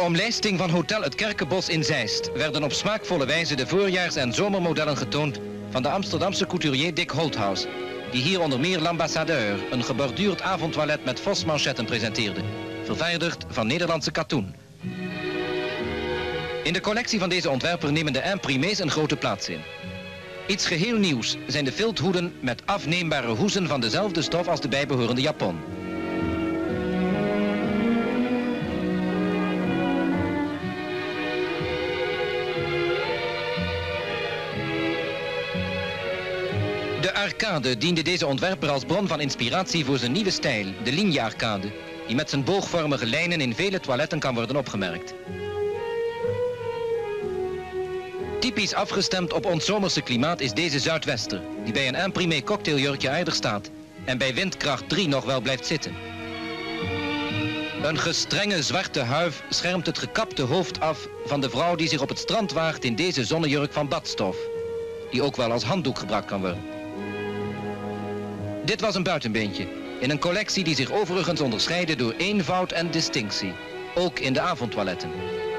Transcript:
de omlijsting van Hotel Het Kerkebosch in Zeist werden op smaakvolle wijze de voorjaars- en zomermodellen getoond van de Amsterdamse couturier Dick Holthaus, die hier onder meer L'Ambassadeur, een geborduurd avondtoilet met vosmanchetten presenteerde, vervaardigd van Nederlandse katoen. In de collectie van deze ontwerper nemen de imprimés een grote plaats in. Iets geheel nieuws zijn de vilthoeden met afneembare hoesen van dezelfde stof als de bijbehorende japon. De arcade diende deze ontwerper als bron van inspiratie voor zijn nieuwe stijl, de Ligne Arcade, die met zijn boogvormige lijnen in vele toiletten kan worden opgemerkt. Typisch afgestemd op ons zomerse klimaat is deze Zuidwester, die bij een imprimé cocktailjurkje aardig staat en bij windkracht 3 nog wel blijft zitten. Een gestrenge zwarte huif schermt het gekapte hoofd af van de vrouw die zich op het strand waagt in deze zonnejurk van badstof, die ook wel als handdoek gebruikt kan worden. Dit was een buitenbeentje, in een collectie die zich overigens onderscheidde door eenvoud en distinctie, ook in de avondtoiletten.